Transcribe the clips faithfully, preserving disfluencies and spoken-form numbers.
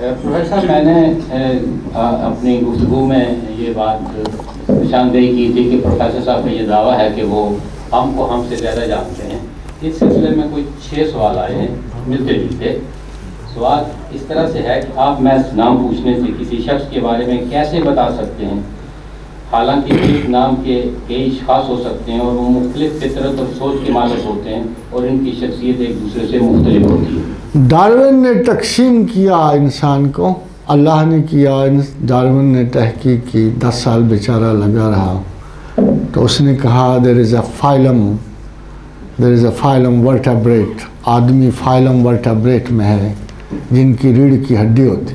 Professor, मैंने अपनी गुफ्तगू में ये बात निशानदेही की थी कि प्रोफेसर साहब का ये दावा है कि वो हमको हमसे ज़्यादा जानते हैं। इस सिलसिले में कोई छः सवाल आए हैं मिलते जुलते। सवाल इस तरह से है कि आप मैं नाम पूछने से किसी शख्स के बारे में कैसे बता सकते हैं, हालांकि एक नाम के कई खास हो सकते हैं और वो मुख्तलिफ फितरत और सोच के मालिक होते हैं और इनकी शख्सियत एक दूसरे से मुख्तलिफ होती है। डार्विन ने तकसीम किया इंसान को, अल्लाह ने किया। डार्विन ने तहकीक की, दस साल बेचारा लगा रहा, तो उसने कहा there is a phylum, there is a phylum vertebrate, आदमी फाइलम वर्टेब्रेट में है जिनकी रीढ़ की हड्डी होती।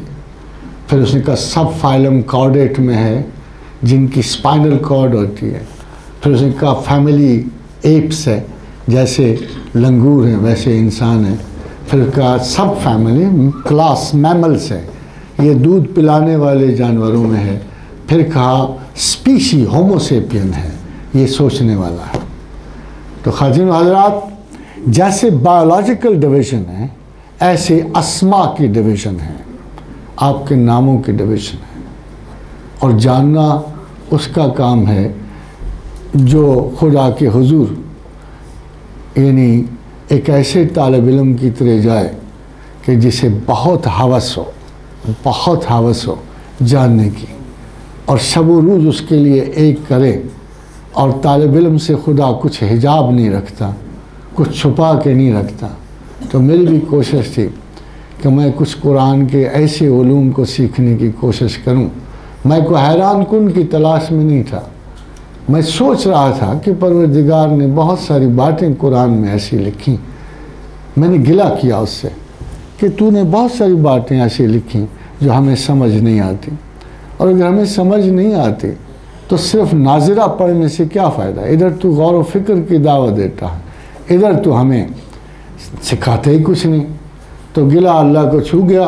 फिर उसने कहा सब फाइलम कॉर्डेट में है जिनकी स्पाइनल कॉर्ड होती है। फिर उसने कहा फैमिली एप्स है, जैसे लंगूर हैं वैसे इंसान है। फिर कहा सब फैमिली क्लास मैमल्स है, ये दूध पिलाने वाले जानवरों में है। फिर कहा स्पीशी होमो सेपियन है, ये सोचने वाला है। तो खातिन हजरात, जैसे बायोलॉजिकल डिवीज़न है ऐसे अस्मा की डिवीज़न है, आपके नामों की डिवीज़न है। और जानना उसका काम है जो खुदा के हुजूर यानी एक ऐसे तालब इलम की तरह जाए कि जिसे बहुत हवस हो, बहुत हवस हो जानने की, और शबो रोज़ उसके लिए एक करे। और तालब इलम से खुदा कुछ हिजाब नहीं रखता, कुछ छुपा के नहीं रखता। तो मेरी भी कोशिश थी कि मैं कुछ कुरान के ऐसे उलूम को सीखने की कोशिश करूं। मैं को हैरान कुन की तलाश में नहीं था, मैं सोच रहा था कि परवरदिगार ने बहुत सारी बातें कुरान में ऐसी लिखी। मैंने गिला किया उससे कि तूने बहुत सारी बातें ऐसी लिखी जो हमें समझ नहीं आती, और अगर हमें समझ नहीं आती तो सिर्फ नाजिरा पढ़ने से क्या फ़ायदा। इधर तू गौर व फिक्र की दावत देता है, इधर तो हमें सिखाते ही कुछ नहीं। तो गिला अल्लाह को छू गया,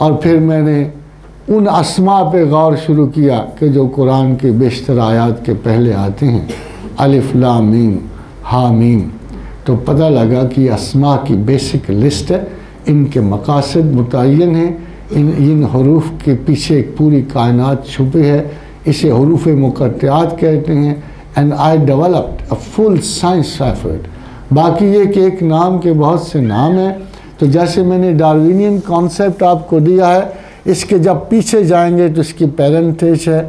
और फिर मैंने उन अस्मा पे गौर शुरू किया कि जो कुरान के बेशतर आयात के पहले आते हैं, अलिफ लाम मीम हा मीम। तो पता लगा कि अस्मा की बेसिक लिस्ट है, इनके मकासद मुतय्यन हैं, इन इन हरूफ के पीछे एक पूरी कायनात छुपी है। इसे हरूफ मुक़त्तात कहते हैं। And I developed a full science of it. बाकी ये कि एक नाम के बहुत से नाम हैं, तो जैसे मैंने डार्विनियन कॉन्सेप्ट आपको दिया है, इसके जब पीछे जाएंगे तो इसकी पेरेंटेज है,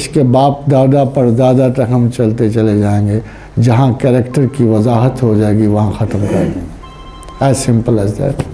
इसके बाप दादा परदादा तक हम चलते चले जाएंगे। जहाँ कैरेक्टर की वजाहत हो जाएगी वहाँ ख़त्म कर देंगे। As simple as that.